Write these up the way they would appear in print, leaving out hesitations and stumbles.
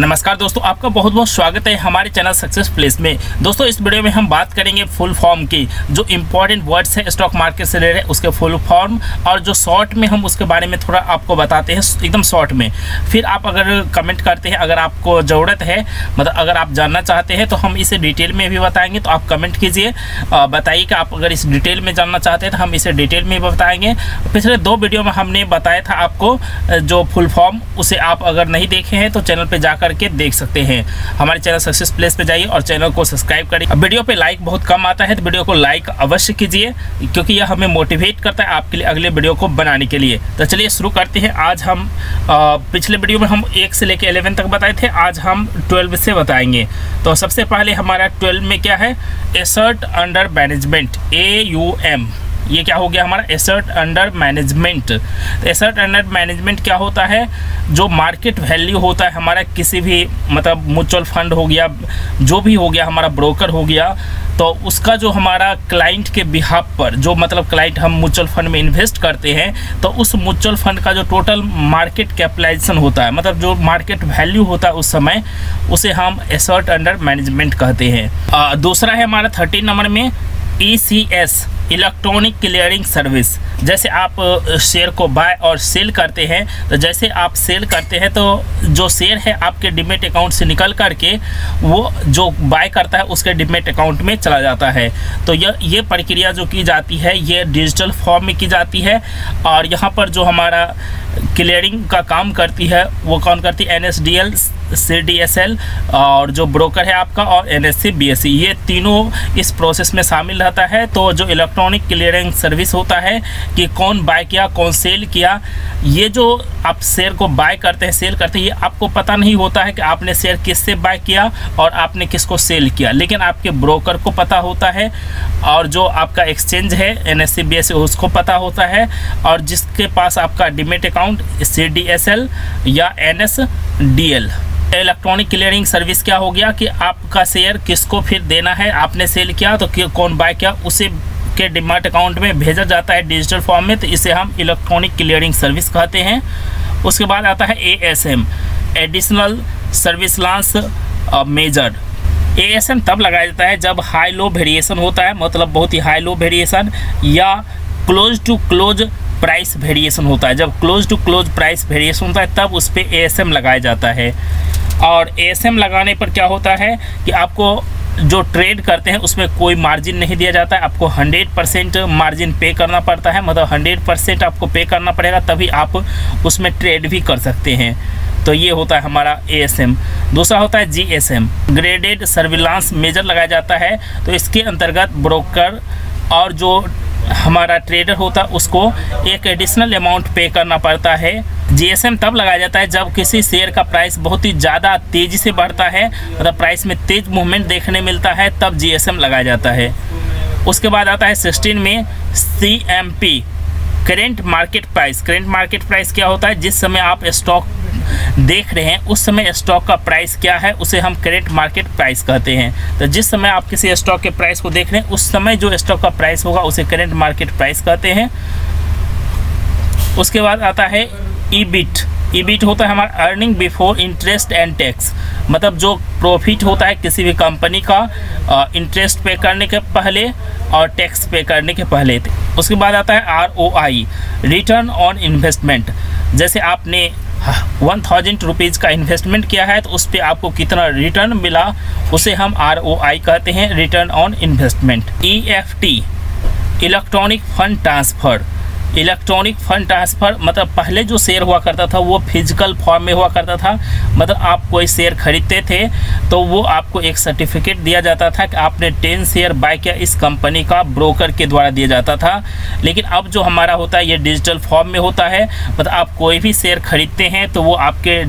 नमस्कार दोस्तों, आपका बहुत बहुत स्वागत है हमारे चैनल सक्सेस प्लेस में। दोस्तों, इस वीडियो में हम बात करेंगे फुल फॉर्म की, जो इंपॉर्टेंट वर्ड्स है स्टॉक मार्केट से रिलेटेड उसके फुल फॉर्म, और जो शॉर्ट में हम उसके बारे में थोड़ा आपको बताते हैं एकदम शॉर्ट में। फिर आप अगर कमेंट करते हैं, अगर आपको ज़रूरत है, मतलब अगर आप जानना चाहते हैं तो हम इसे डिटेल में भी बताएँगे, तो आप कमेंट कीजिए, बताइए कि आप अगर इस डिटेल में जानना चाहते हैं तो हम इसे डिटेल में बताएँगे। पिछले 2 वीडियो में हमने बताया था आपको जो फुल फॉर्म, उसे आप अगर नहीं देखे हैं तो चैनल पर जाकर करके देख सकते हैं। हमारे चैनल सक्सेस प्लेस पे जाइए और चैनल को सब्सक्राइब करिए। वीडियो पे लाइक बहुत कम आता है तो वीडियो को लाइक अवश्य कीजिए, क्योंकि यह हमें मोटिवेट करता है आपके लिए अगले वीडियो को बनाने के लिए। तो चलिए शुरू करते हैं। आज हम पिछले वीडियो में हम 1 से लेकर 11 तक बताए थे, आज हम 12 से बताएंगे। तो सबसे पहले हमारा 12 में क्या है, एसेट अंडर मैनेजमेंट AUM। ये क्या हो गया हमारा asset under management. Asset under management क्या होता है, जो मार्केट वैल्यू होता है हमारा किसी भी, मतलब म्यूचुअल फंड हो गया, जो भी हो गया हमारा ब्रोकर हो गया, तो उसका जो हमारा क्लाइंट के बिहाफ पर, जो मतलब क्लाइंट हम म्यूचुअल फंड में इन्वेस्ट करते हैं, तो उस म्यूचुअल फंड का जो टोटल मार्केट कैपिटलाइजेशन होता है, मतलब जो मार्केट वैल्यू होता है उस समय, उसे हम एसेट अंडर मैनेजमेंट कहते हैं। दूसरा है हमारा 13 नंबर में ECS, इलेक्ट्रॉनिक क्लियरिंग सर्विस। जैसे आप शेयर को बाय और सेल करते हैं, तो जैसे आप सेल करते हैं तो जो शेयर है आपके डिमेट अकाउंट से निकल करके वो जो बाय करता है उसके डिमेट अकाउंट में चला जाता है। तो ये प्रक्रिया जो की जाती है ये डिजिटल फॉर्म में की जाती है, और यहाँ पर जो हमारा क्लियरिंग का काम करती है वो कौन करती है, NSDL, CDSL और जो ब्रोकर है आपका, और NSE, BSE, ये तीनों इस प्रोसेस में शामिल रहता है। तो जो इलेक्ट्रॉनिक क्लियरिंग सर्विस होता है कि कौन बाय किया कौन सेल किया, ये जो आप शेयर को बाय करते हैं सेल करते हैं, ये आपको पता नहीं होता है कि आपने शेयर किससे बाय किया और आपने किसको सेल किया, लेकिन आपके ब्रोकर को पता होता है, और जो आपका एक्सचेंज है NSE, BSE उसको पता होता है, और जिसके पास आपका डिमेट अकाउंट CDSL या NSDL। इलेक्ट्रॉनिक क्लियरिंग सर्विस क्या हो गया कि आपका शेयर किसको फिर देना है, आपने सेल किया तो कौन बाय किया उसे के डिमैट अकाउंट में भेजा जाता है डिजिटल फॉर्म में, तो इसे हम इलेक्ट्रॉनिक क्लियरिंग सर्विस कहते हैं। उसके बाद आता है ASM, additional surveillance measure. ASM तब लगाया जाता है जब हाई लो वेरिएशन होता है, मतलब बहुत ही हाई लो वेरिएशन, या close to close price variation होता है। जब close to close price variation होता है तब उस पर ASM लगाया जाता है। और ASM लगाने पर क्या होता है कि आपको जो ट्रेड करते हैं उसमें कोई मार्जिन नहीं दिया जाता है, आपको 100% मार्जिन पे करना पड़ता है, मतलब 100% आपको पे करना पड़ेगा तभी आप उसमें ट्रेड भी कर सकते हैं। तो ये होता है हमारा ASM। दूसरा होता है GSM, ग्रेडेड सर्विलांस मेजर लगाया जाता है। तो इसके अंतर्गत ब्रोकर और जो हमारा ट्रेडर होता है उसको एक एडिशनल अमाउंट पे करना पड़ता है। GSM तब लगाया जाता है जब किसी शेयर का प्राइस बहुत ही ज़्यादा तेज़ी से बढ़ता है, मतलब प्राइस में तेज मूवमेंट देखने मिलता है, तब GSM लगाया जाता है। उसके बाद आता है 16 में CMP, current market price. Current market price क्या होता है, जिस समय आप स्टॉक देख रहे हैं उस समय स्टॉक का प्राइस क्या है, उसे हम करेंट मार्केट प्राइस कहते हैं। तो जिस समय आप किसी स्टॉक के प्राइस को देख रहे हैं उस समय जो स्टॉक का प्राइस होगा उसे करेंट मार्केट प्राइस कहते हैं। उसके बाद आता है EBIT। EBIT होता है हमारा earning before interest and tax, मतलब जो प्रॉफिट होता है किसी भी कंपनी का इंटरेस्ट पे करने के पहले और टैक्स पे करने के पहले। उसके बाद आता है ROI, रिटर्न ऑन इन्वेस्टमेंट। जैसे आपने 1000 रुपीज़ का इन्वेस्टमेंट किया है तो उस पर आपको कितना रिटर्न मिला, उसे हम ROI कहते हैं, return on investment. EFT, electronic fund transfer. Electronic fund transfer मतलब पहले जो शेयर हुआ करता था वो फिजिकल फॉर्म में हुआ करता था, मतलब आप कोई शेयर खरीदते थे तो वो आपको एक सर्टिफिकेट दिया जाता था कि आपने 10 शेयर बाय किया इस कंपनी का, ब्रोकर के द्वारा दिया जाता था। लेकिन अब जो हमारा होता है ये डिजिटल फॉर्म में होता है, मतलब आप कोई भी शेयर खरीदते हैं तो वो आपके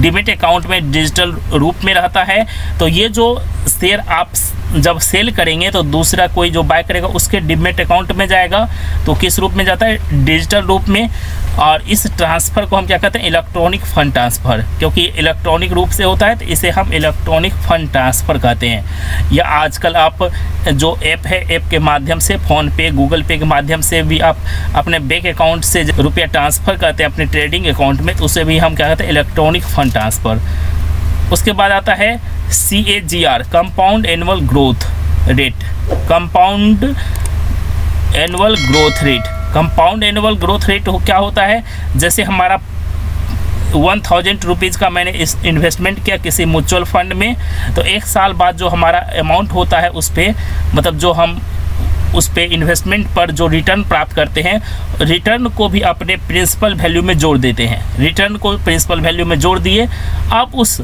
डिमेट अकाउंट में डिजिटल रूप में रहता है। तो ये जो शेयर आप जब सेल करेंगे तो दूसरा कोई जो बाय करेगा उसके डिमेट अकाउंट में जाएगा। तो किस रूप में जाता है? डिजिटल रूप में। और इस ट्रांसफ़र को हम क्या कहते हैं? इलेक्ट्रॉनिक फ़ंड ट्रांसफ़र, क्योंकि इलेक्ट्रॉनिक रूप से होता है तो इसे हम इलेक्ट्रॉनिक फ़ंड ट्रांसफ़र कहते हैं। या आजकल आप जो ऐप है, ऐप के माध्यम से फ़ोनपे, गूगल पे के माध्यम से भी आप अपने बैंक अकाउंट से रुपया ट्रांसफ़र करते हैं अपने ट्रेडिंग अकाउंट में, तो उसे भी हम क्या कहते हैं? Electronic fund transfer. उसके बाद आता है CAGR, compound annual growth rate. Compound annual growth rate, compound annual growth rate क्या होता है? जैसे हमारा 1000 रुपीज़ का मैंने इस इन्वेस्टमेंट किया किसी म्यूचुअल फंड में, तो एक साल बाद जो हमारा अमाउंट होता है उस पर, मतलब जो हम उस पे इन्वेस्टमेंट पर जो रिटर्न प्राप्त करते हैं, रिटर्न को भी अपने प्रिंसिपल वैल्यू में जोड़ देते हैं। रिटर्न को प्रिंसिपल वैल्यू में जोड़ दिए, आप उस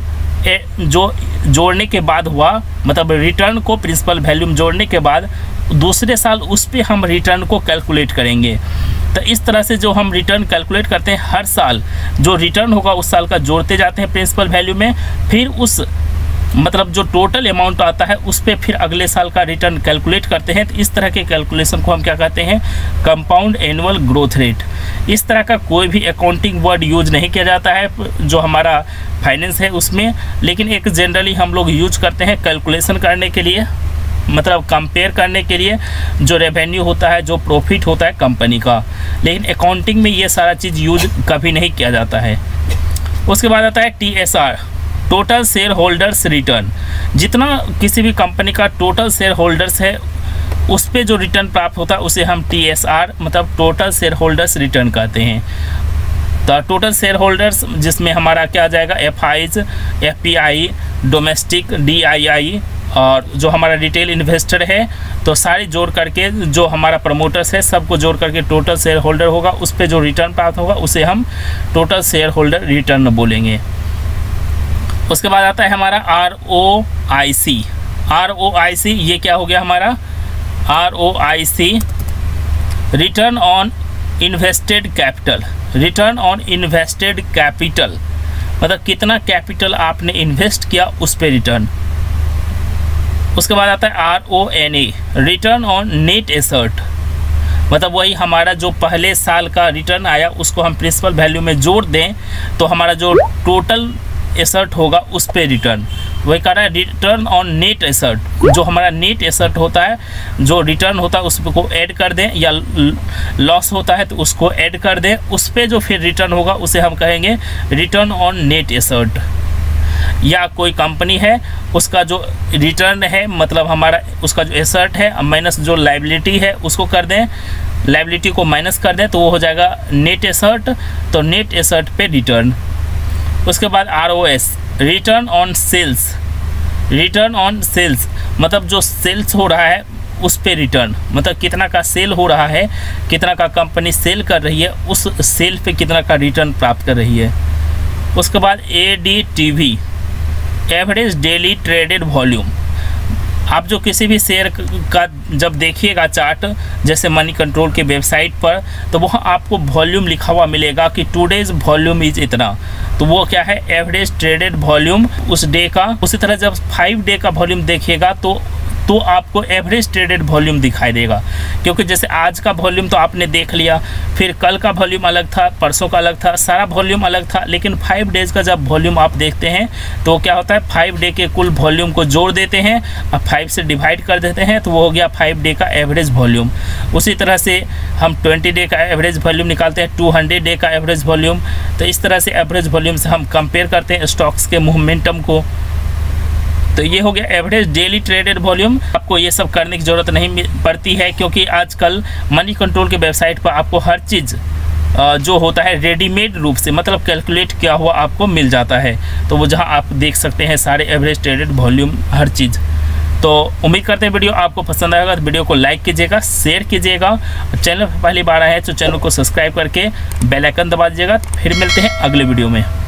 जो जोड़ने के बाद हुआ, मतलब रिटर्न को प्रिंसिपल वैल्यू में जोड़ने के बाद दूसरे साल उस पे हम रिटर्न को कैलकुलेट करेंगे। तो इस तरह से जो हम रिटर्न कैलकुलेट करते हैं हर साल, जो रिटर्न होगा उस साल का जोड़ते जाते हैं प्रिंसिपल वैल्यू में, फिर उस मतलब जो टोटल अमाउंट आता है उस पर फिर अगले साल का रिटर्न कैलकुलेट करते हैं। तो इस तरह के कैलकुलेशन को हम क्या कहते हैं? Compound annual growth rate. इस तरह का कोई भी अकाउंटिंग वर्ड यूज नहीं किया जाता है जो हमारा फाइनेंस है उसमें, लेकिन एक जनरली हम लोग यूज करते हैं कैलकुलेशन करने के लिए, मतलब कंपेयर करने के लिए जो रेवेन्यू होता है, जो प्रॉफिट होता है कंपनी का, लेकिन अकाउंटिंग में ये सारा चीज़ यूज कभी नहीं किया जाता है। उसके बाद आता है TSR, total share holders return. जितना किसी भी कंपनी का टोटल शेयर होल्डर्स है उस पे जो रिटर्न प्राप्त होता है उसे हम TSR मतलब टोटल शेयर होल्डर्स रिटर्न कहते हैं। तो टोटल शेयर होल्डर्स जिसमें हमारा क्या आ जाएगा? FIs, FPI, डोमेस्टिक DII और जो हमारा रिटेल इन्वेस्टर है, तो सारे जोड़ करके जो हमारा प्रमोटर्स है सबको जोड़ करके टोटल शेयर होल्डर होगा, उस पर जो रिटर्न प्राप्त होगा उसे हम टोटल शेयर होल्डर रिटर्न बोलेंगे। उसके बाद आता है हमारा ROIC। ये क्या हो गया हमारा? ROIC, return on invested capital. Return on invested capital मतलब कितना कैपिटल आपने इन्वेस्ट किया उस पे रिटर्न। उसके बाद आता है RONA, return on net asset, मतलब वही हमारा जो पहले साल का रिटर्न आया उसको हम प्रिंसिपल वैल्यू में जोड़ दें तो हमारा जो टोटल एसेट होगा उस पे रिटर्न। वही कह रहा है रिटर्न ऑन नेट एसेट, जो हमारा नेट एसेट होता है, जो रिटर्न होता है उसको ऐड कर दें, या लॉस होता है तो उसको ऐड कर दें, उस पे जो फिर रिटर्न होगा उसे हम कहेंगे रिटर्न ऑन नेट एसेट। या कोई कंपनी है उसका जो रिटर्न है, मतलब हमारा उसका जो एसेट है माइनस जो लायबिलिटी है उसको कर दें, लायबिलिटी को माइनस कर दें तो वो हो जाएगा नेट एसेट, तो नेट एसेट पे रिटर्न। उसके बाद ROS, return on sales. Return on sales मतलब जो सेल्स हो रहा है उस पे रिटर्न, मतलब कितना का सेल हो रहा है, कितना का कंपनी सेल कर रही है, उस सेल पे कितना का रिटर्न प्राप्त कर रही है। उसके बाद ADTV, average daily traded volume. आप जो किसी भी शेयर का जब देखिएगा चार्ट, जैसे मनी कंट्रोल के वेबसाइट पर, तो वहाँ आपको वॉल्यूम लिखा हुआ मिलेगा कि टुडेज वॉल्यूम इज इतना, तो वो क्या है? एवरेज ट्रेडेड वॉल्यूम उस डे का। उसी तरह जब 5 डे का वॉल्यूम देखिएगा तो आपको एवरेज ट्रेडेड वॉल्यूम दिखाई देगा, क्योंकि जैसे आज का वॉल्यूम तो आपने देख लिया, फिर कल का वॉल्यूम अलग था, परसों का अलग था, सारा वॉल्यूम अलग था, लेकिन 5 डेज़ का जब वॉल्यूम आप देखते हैं तो क्या होता है? 5 डे के कुल वॉल्यूम को जोड़ देते हैं और 5 से डिवाइड कर देते हैं, तो वो हो गया 5 डे का एवरेज वॉल्यूम। उसी तरह से हम 20 डे का एवरेज वॉल्यूम निकालते हैं, 200 डे का एवरेज वॉल्यूम। तो इस तरह से एवरेज वॉल्यूम से हम कंपेयर करते हैं स्टॉक्स के मोमेंटम को। तो ये हो गया एवरेज डेली ट्रेडेड वॉल्यूम। आपको ये सब करने की ज़रूरत नहीं पड़ती है, क्योंकि आजकल मनी कंट्रोल के वेबसाइट पर आपको हर चीज़ जो होता है रेडीमेड रूप से, मतलब कैलकुलेट किया हुआ आपको मिल जाता है। तो वो जहां आप देख सकते हैं सारे एवरेज ट्रेडेड वॉल्यूम, हर चीज़। तो उम्मीद करते हैं वीडियो आपको पसंद आएगा। तो वीडियो को लाइक कीजिएगा, शेयर कीजिएगा, चैनल पर पहली बार आए हैं तो चैनल को सब्सक्राइब करके बेल आइकन दबा दीजिएगा। फिर मिलते हैं अगले वीडियो में।